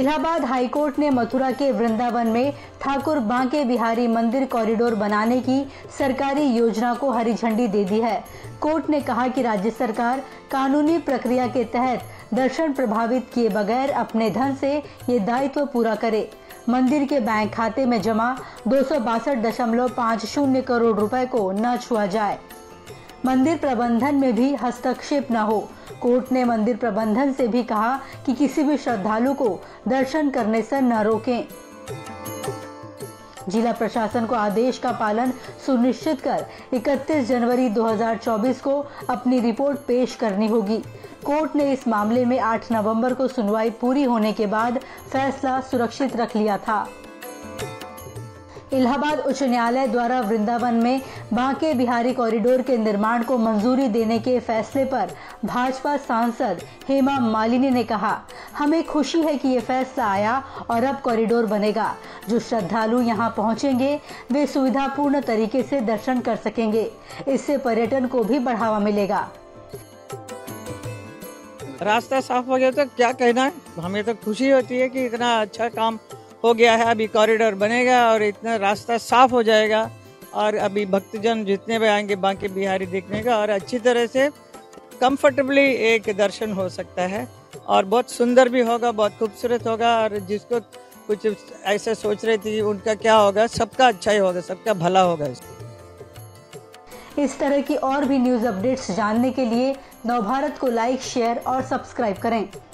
Allahabad high court ने मथुरा के वृंदावन में ठाकुर बांके बिहारी मंदिर कॉरिडोर बनाने की सरकारी योजना को हरी झंडी दे दी है। कोर्ट ने कहा कि राज्य सरकार कानूनी प्रक्रिया के तहत दर्शन प्रभावित किए बगैर अपने धन से ये दायित्व पूरा करे। मंदिर के बैंक खाते में जमा 262.50 करोड़ रुपए को न छुआ जाए, मंदिर प्रबंधन में भी हस्तक्षेप न हो। कोर्ट ने मंदिर प्रबंधन से भी कहा कि किसी भी श्रद्धालु को दर्शन करने से न रोकें। जिला प्रशासन को आदेश का पालन सुनिश्चित कर 31 जनवरी 2024 को अपनी रिपोर्ट पेश करनी होगी। कोर्ट ने इस मामले में 8 नवंबर को सुनवाई पूरी होने के बाद फैसला सुरक्षित रख लिया था। इलाहाबाद उच्च न्यायालय द्वारा वृंदावन में बांके बिहारी कॉरिडोर के निर्माण को मंजूरी देने के फैसले पर भाजपा सांसद हेमा मालिनी ने कहा, हमें खुशी है कि ये फैसला आया और अब कॉरिडोर बनेगा। जो श्रद्धालु यहां पहुंचेंगे वे सुविधापूर्ण तरीके से दर्शन कर सकेंगे। इससे पर्यटन को भी बढ़ावा मिलेगा। रास्ता साफ हो गया तो क्या कहना है, हमें तो खुशी होती है कि इतना अच्छा काम हो गया है। अभी कॉरिडोर बनेगा और इतना रास्ता साफ हो जाएगा और अभी भक्तजन जितने भी आएंगे बांके बिहारी देखने का और अच्छी तरह से कंफर्टेबली एक दर्शन हो सकता है और बहुत सुंदर भी होगा, बहुत खूबसूरत होगा। और जिसको कुछ ऐसे सोच रही थी उनका क्या होगा, सबका अच्छा ही होगा, सबका भला होगा। इस तरह की और भी न्यूज़ अपडेट्स जानने के लिए नवभारत को लाइक, शेयर और सब्सक्राइब करें।